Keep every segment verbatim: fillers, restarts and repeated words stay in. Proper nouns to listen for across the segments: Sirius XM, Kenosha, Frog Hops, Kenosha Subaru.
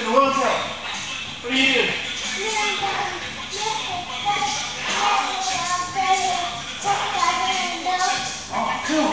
in a wheelchair. What are you doing? Oh, cool. Ready?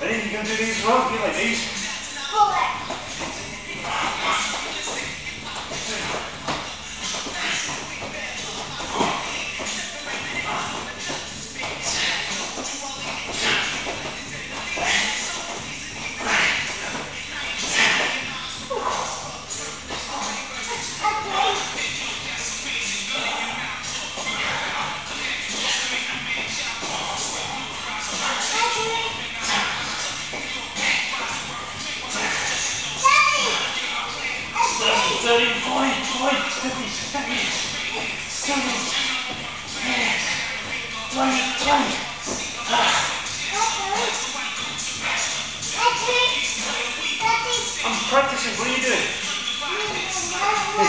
Ready? You gonna do these as well? You like these? I'm practicing, what are you doing? Come on.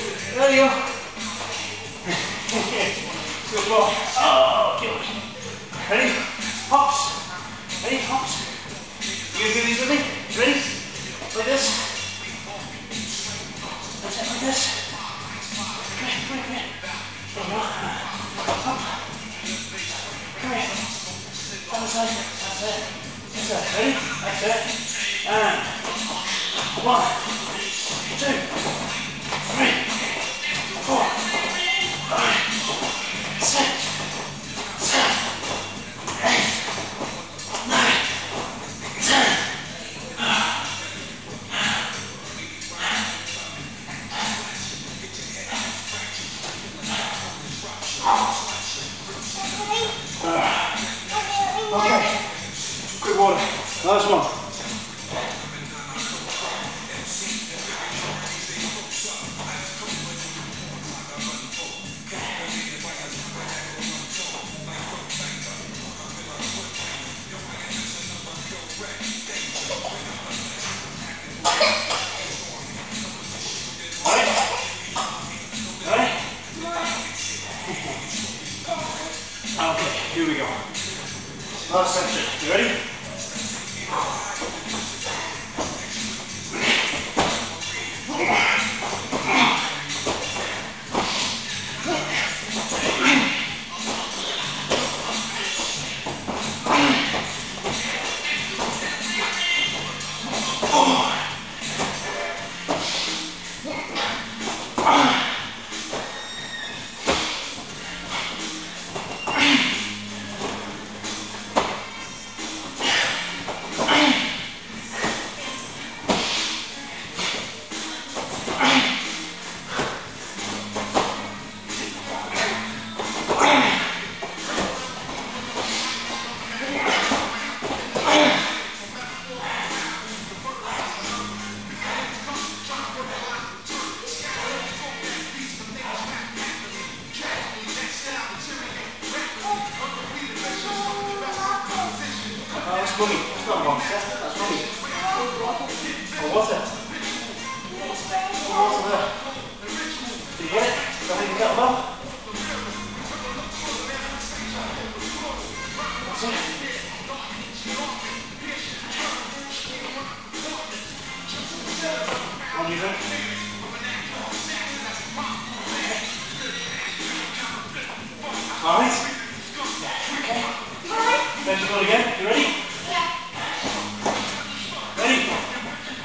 There you go. Good ball. Oh, good. Ready? Hops. Ready? Hops. You gonna do these with me? Ready? Like this. That's it, like this. Come here, come here, come here. There you go. Hop. Come here. Other side. That's it. That's it. Ready? That's it. And one, two, three. Last one. All right? All right? Okay, here we go. Last section. You ready? Oh. What was it? What was it? Did you get it? Is that how you got them off? What's it? What do you think? Alright? Okay. Let's do it again. You ready? Yeah. Ready?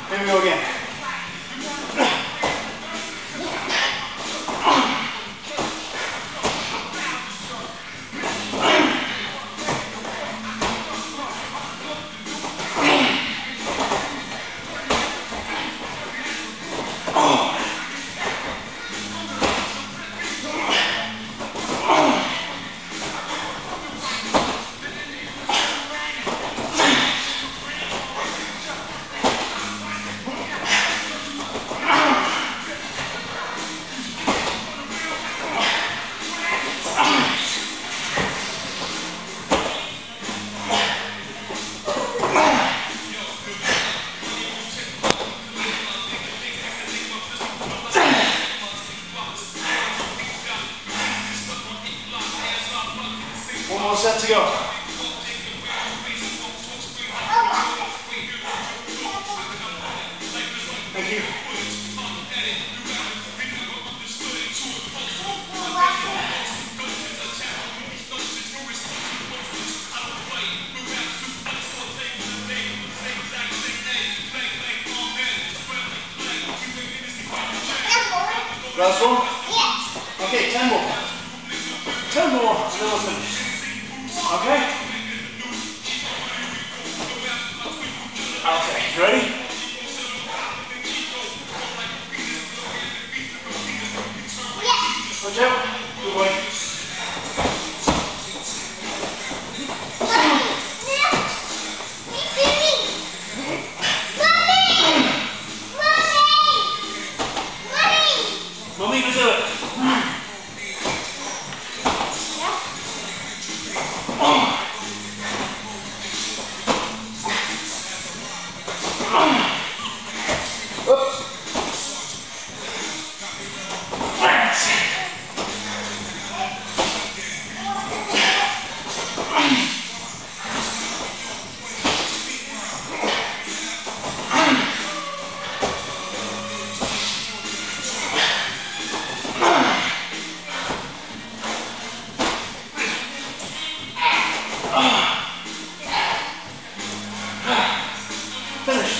Here we go again. One more set to go. Thank you. Last one? Yes. Okay, ten more. Ten more, and then we'll finish. Okay? Okay, you ready? Yes. Watch out. Good boy. Mommy! Mommy! Mommy! Mommy, you do it. Finish.